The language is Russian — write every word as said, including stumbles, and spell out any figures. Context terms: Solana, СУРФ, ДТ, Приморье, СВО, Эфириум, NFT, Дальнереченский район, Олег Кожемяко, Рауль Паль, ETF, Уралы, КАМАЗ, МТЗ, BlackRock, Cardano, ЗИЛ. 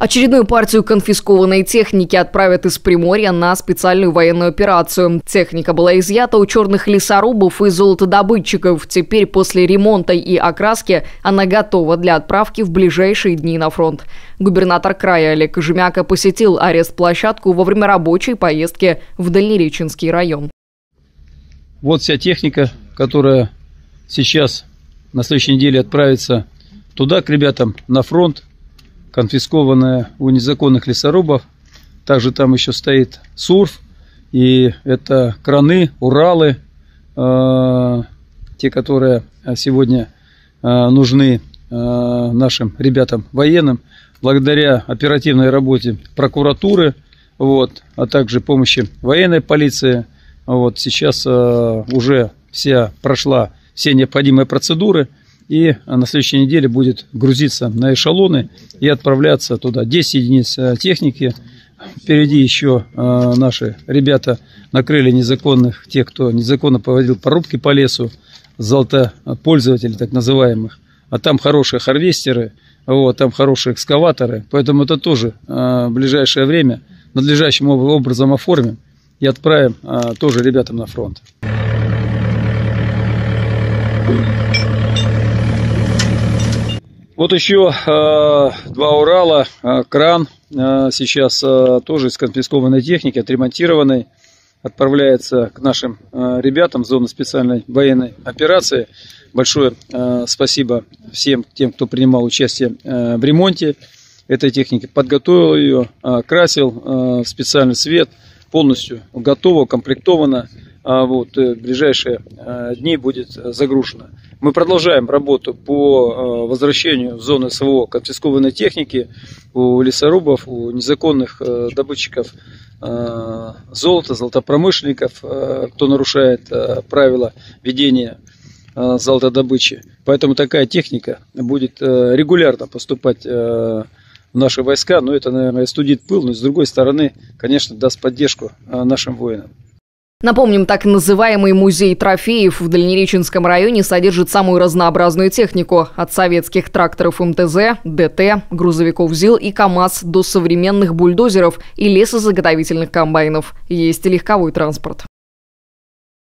Очередную партию конфискованной техники отправят из Приморья на специальную военную операцию. Техника была изъята у черных лесорубов и золотодобытчиков. Теперь после ремонта и окраски она готова для отправки в ближайшие дни на фронт. Губернатор края Олег Кожемяко посетил арест-площадку во время рабочей поездки в Дальнереченский район. Вот вся техника, которая сейчас на следующей неделе отправится туда, к ребятам на фронт. Конфискованная у незаконных лесорубов. Также там еще стоит СУРФ. И это краны, Уралы, э, те, которые сегодня э, нужны э, нашим ребятам военным. Благодаря оперативной работе прокуратуры, вот, а также помощи военной полиции, вот, сейчас э, уже вся прошла все необходимые процедуры. И на следующей неделе будет грузиться на эшелоны и отправляться туда. десять единиц техники. Впереди еще э, наши ребята накрыли незаконных, тех, кто незаконно поводил порубки по лесу, золотопользователей так называемых. А там хорошие харвестеры, вот, там хорошие экскаваторы. Поэтому это тоже э, в ближайшее время надлежащим образом оформим и отправим э, тоже ребятам на фронт. Вот еще э, два Урала, э, кран э, сейчас э, тоже из конфискованной техники, отремонтированной, отправляется к нашим э, ребятам в зону специальной военной операции. Большое э, спасибо всем тем, кто принимал участие э, в ремонте этой техники. Подготовил ее, э, красил э, в специальный цвет, полностью готово, укомплектовано. А вот, в ближайшие дни будет загружено. Мы продолжаем работу по возвращению в зону СВО конфискованной техники у лесорубов, у незаконных добытчиков золота, золотопромышленников, кто нарушает правила ведения золотодобычи. Поэтому такая техника будет регулярно поступать в наши войска. Но это, наверное, остудит пыл, но с другой стороны, конечно, даст поддержку нашим воинам. Напомним, так называемый музей трофеев в Дальнереченском районе содержит самую разнообразную технику. От советских тракторов эм тэ зэ, дэ тэ, грузовиков ЗИЛ и КАМАЗ до современных бульдозеров и лесозаготовительных комбайнов. Есть и легковой транспорт.